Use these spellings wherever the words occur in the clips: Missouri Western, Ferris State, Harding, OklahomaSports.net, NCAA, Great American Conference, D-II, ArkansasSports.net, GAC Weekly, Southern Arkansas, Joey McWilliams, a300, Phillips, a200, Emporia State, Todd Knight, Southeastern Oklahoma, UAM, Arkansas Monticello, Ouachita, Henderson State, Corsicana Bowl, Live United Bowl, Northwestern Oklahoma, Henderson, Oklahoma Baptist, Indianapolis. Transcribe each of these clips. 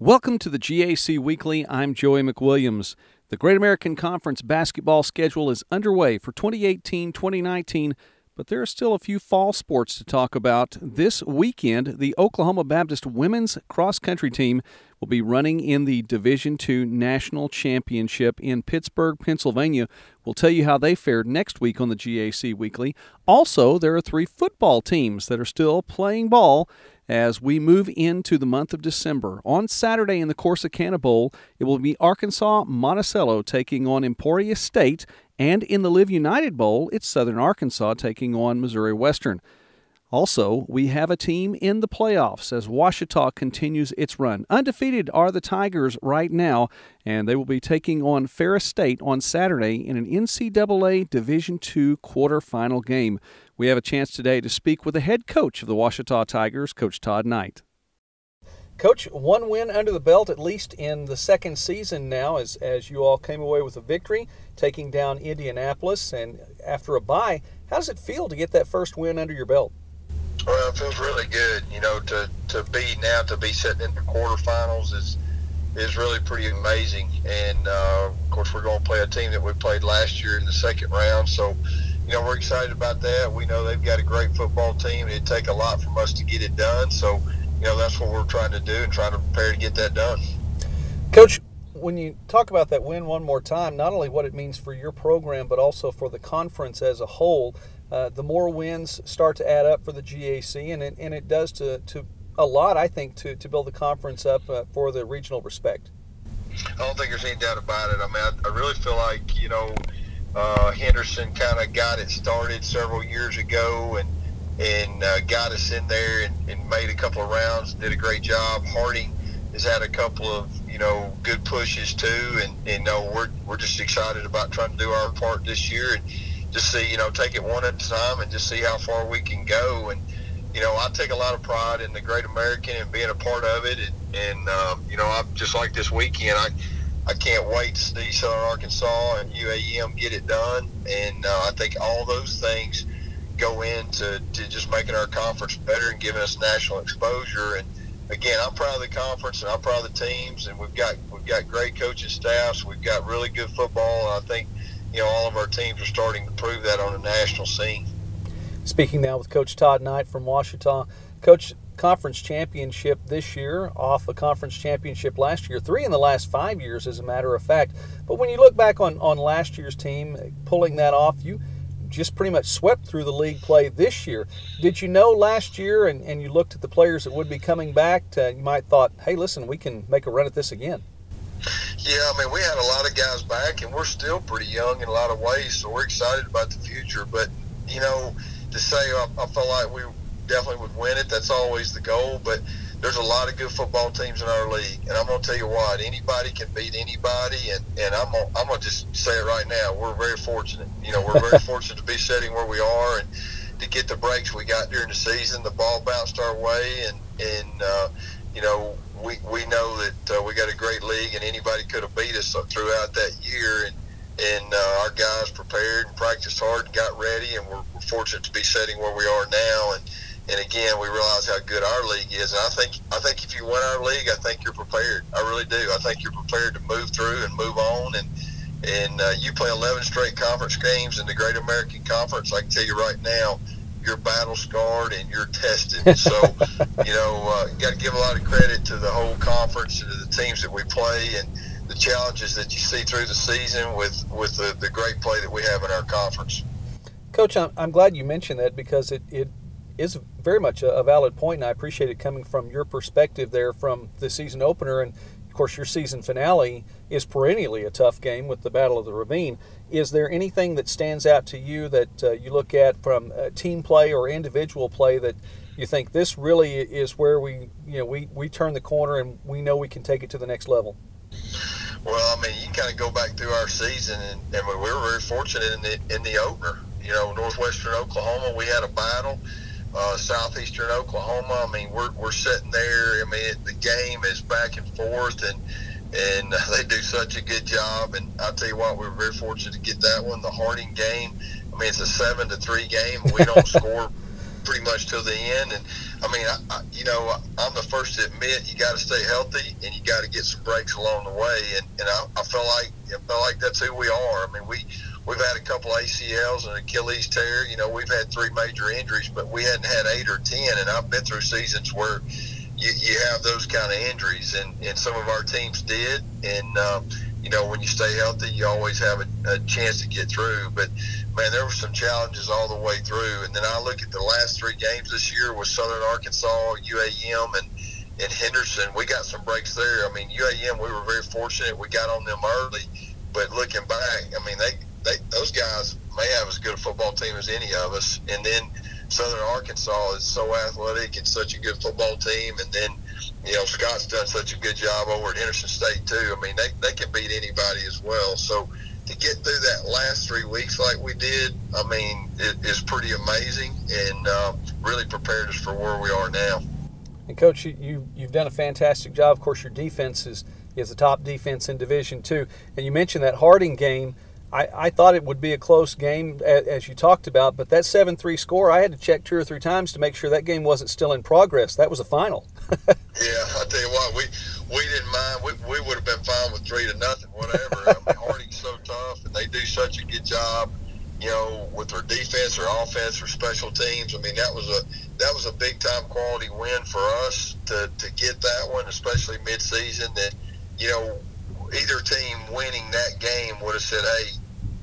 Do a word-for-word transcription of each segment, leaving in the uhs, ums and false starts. Welcome to the G A C Weekly. I'm Joey McWilliams. The Great American Conference basketball schedule is underway for twenty eighteen twenty nineteen, but there are still a few fall sports to talk about. This weekend, the Oklahoma Baptist women's cross-country team will be running in the Division two National Championship in Pittsburgh, Pennsylvania. We'll tell you how they fared next week on the G A C Weekly. Also, there are three football teams that are still playing ball as we move into the month of December. On Saturday in the Corsicana Bowl, it will be Arkansas Monticello taking on Emporia State, and in the Live United Bowl, it's Southern Arkansas taking on Missouri Western. Also, we have a team in the playoffs as Ouachita continues its run. Undefeated are the Tigers right now, and they will be taking on Ferris State on Saturday in an N C double A Division two quarterfinal game. We have a chance today to speak with the head coach of the Ouachita Tigers, Coach Todd Knight. Coach, one win under the belt, at least in the second season now, as, as you all came away with a victory, taking down Indianapolis, and after a bye, how does it feel to get that first win under your belt? Well, it feels really good, you know, to, to be now, to be sitting in the quarterfinals is is really pretty amazing. And, uh, of course, we're going to play a team that we played last year in the second round. So, you know, we're excited about that. We know they've got a great football team. It'd take a lot from us to get it done. So, you know, that's what we're trying to do and trying to prepare to get that done. Coach, when you talk about that win one more time, not only what it means for your program but also for the conference as a whole, uh, the more wins start to add up for the G A C, and it, and it does to, to a lot, I think, to, to build the conference up uh, for the regional respect. I don't think there's any doubt about it. I mean, I, I really feel like, you know, uh, Henderson kind of got it started several years ago and, and uh, got us in there and, and made a couple of rounds, did a great job. Harding has had a couple of, you know, good pushes too, and you know, we're we're just excited about trying to do our part this year and just see, you know, take it one at a time and just see how far we can go. And you know, I take a lot of pride in the Great American and being a part of it. And, and um, you know, I'm just like this weekend, I I can't wait to see Southern Arkansas and U A M get it done. And uh, I think all those things go into to just making our conference better and giving us national exposure. And again, I'm proud of the conference and I'm proud of the teams, and we've got we've got great coaching staffs. We've got really good football, and I think, you know, all of our teams are starting to prove that on a national scene. Speaking now with Coach Todd Knight from Ouachita. Coach, conference championship this year, off a conference championship last year, three in the last five years as a matter of fact. But when you look back on, on last year's team, pulling that off, you just pretty much swept through the league play this year. Did you know last year, and, and you looked at the players that would be coming back, to, you might thought, hey, listen, we can make a run at this again? Yeah, I mean, we had a lot of guys back, and we're still pretty young in a lot of ways, so we're excited about the future. But, you know, to say I, I feel like we definitely would win it, that's always the goal, but there's a lot of good football teams in our league, and I'm going to tell you what, anybody can beat anybody, and, and I'm going I'm going to just say it right now, we're very fortunate. You know, we're very fortunate to be sitting where we are and to get the breaks we got during the season. The ball bounced our way, and, and uh, you know, we we know that uh, we got a great league, and anybody could have beat us throughout that year, and, and uh, our guys prepared and practiced hard and got ready, and we're, we're fortunate to be sitting where we are now. And And again, we realize how good our league is. And I think I think if you win our league, I think you're prepared. I really do. I think you're prepared to move through and move on. And and uh, you play eleven straight conference games in the Great American Conference. I can tell you right now, you're battle scarred and you're tested. So, you know, uh, got to give a lot of credit to the whole conference and to the teams that we play and the challenges that you see through the season with, with the, the great play that we have in our conference. Coach, I'm, I'm glad you mentioned that because it, it – is very much a valid point, and I appreciate it coming from your perspective there from the season opener. And, of course, your season finale is perennially a tough game with the Battle of the Ravine. Is there anything that stands out to you that uh, you look at from uh, team play or individual play that you think this really is where we, you know, we, we turn the corner and we know we can take it to the next level? Well, I mean, you kind of go back through our season, and, and we were very fortunate in the, in the opener. You know, Northwestern Oklahoma, we had a battle. Uh, Southeastern Oklahoma, I mean, we're we're sitting there. I mean, it, the game is back and forth, and and they do such a good job. And I'll tell you what, we were very fortunate to get that one. The Harding game, I mean, it's a seven to three game. We don't score pretty much till the end. And I mean, I, I, you know, I, I'm the first to admit you got to stay healthy and you got to get some breaks along the way. And, and I, I feel like I feel like that's who we are. I mean, we we've had a couple of A C Ls and Achilles tear. You know, we've had three major injuries, but we hadn't had eight or ten. And I've been through seasons where you, you have those kind of injuries, and, and some of our teams did. And um, you know, when you stay healthy, you always have a, a chance to get through. But man, there were some challenges all the way through. And then I look at the last three games this year with Southern Arkansas, U A M, and, and Henderson. We got some breaks there. I mean, U A M, we were very fortunate. We got on them early. But looking back, I mean, they, they those guys may have as good a football team as any of us. And then Southern Arkansas is so athletic and such a good football team. And then, you know, Scott's done such a good job over at Henderson State, too. I mean, they, they can beat anybody as well. So to get through that last three weeks like we did, I mean, it is pretty amazing, and uh, really prepared us for where we are now. And, Coach, you, you, you've done a fantastic job. Of course, your defense is, is the top defense in Division two. And you mentioned that Harding game. I, I thought it would be a close game, as, as you talked about, but that seven three score, I had to check two or three times to make sure that game wasn't still in progress. That was a final. Yeah, I'll tell you what, we we didn't mind. We, we would have been fine with three to nothing, whatever. I mean, Harding's so tough, and they do such a good job, you know, with their defense, their offense, their special teams. I mean, that was a that was a big-time quality win for us to, to get that one, especially mid-season, that, you know, either team winning that game would have said, hey,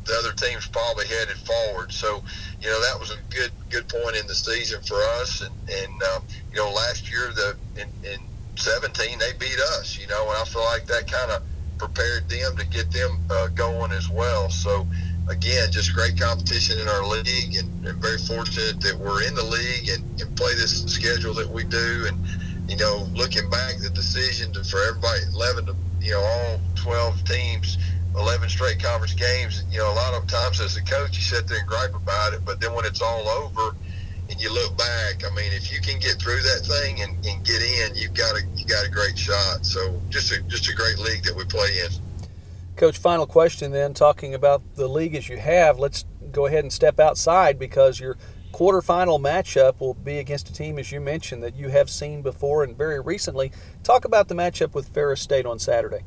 the other team's probably headed forward. So, you know, that was a good good point in the season for us. And, and um, you know, last year the in, in seventeen, they beat us, you know, and I feel like that kind of prepared them to get them uh, going as well. So, again, just great competition in our league, and, and very fortunate that we're in the league and, and play this schedule that we do. And, you know, looking back, the decision to, for everybody, eleven to, you know, all twelve teams, eleven straight conference games, you know, a lot of times as a coach, you sit there and gripe about it, but then when it's all over and you look back, I mean, if you can get through that thing and, and get in, you've got a, you got a great shot. So just a, just a great league that we play in. Coach, final question then, talking about the league as you have, let's go ahead and step outside, because your quarterfinal matchup will be against a team, as you mentioned, that you have seen before and very recently. Talk about the matchup with Ferris State on Saturday.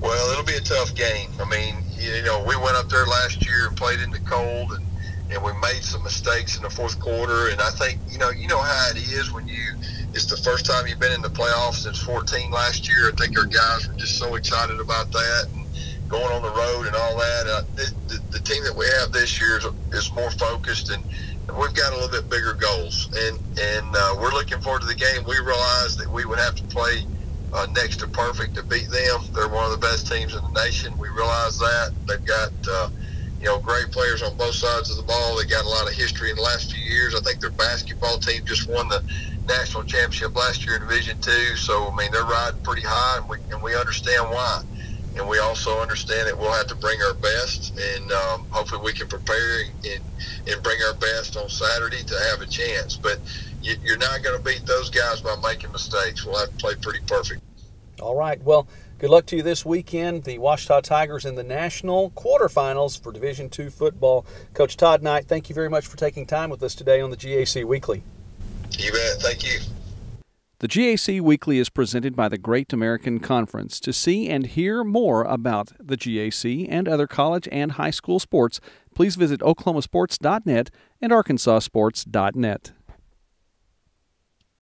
Well, it'll be a tough game. I mean, you know, we went up there last year and played in the cold, and, and we made some mistakes in the fourth quarter. And I think, you know, you know how it is when you, it's the first time you've been in the playoffs since fourteen last year. I think our guys were just so excited about that and going on the road and all that. Uh, the, the, the team that we have this year is, is more focused, and we've got a little bit bigger goals. And, and uh, we're looking forward to the game. We realized that we would have to play Uh, next to perfect to beat them. They're one of the best teams in the nation. We realize that. They've got, uh, you know, great players on both sides of the ball. They got a lot of history in the last few years. I think their basketball team just won the national championship last year in Division Two. So, I mean, they're riding pretty high, and we, and we understand why. And we also understand that we'll have to bring our best, and um, hopefully we can prepare and, and bring our best on Saturday to have a chance. But you, you're not going to beat those guys by making mistakes. We'll have to play pretty perfect. All right. Well, good luck to you this weekend. The Ouachita Tigers in the national quarterfinals for Division Two football. Coach Todd Knight, thank you very much for taking time with us today on the G A C Weekly. You bet. Thank you. The G A C Weekly is presented by the Great American Conference. To see and hear more about the G A C and other college and high school sports, please visit Oklahoma Sports dot net and Arkansas Sports dot net.